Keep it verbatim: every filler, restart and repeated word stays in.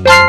Quack.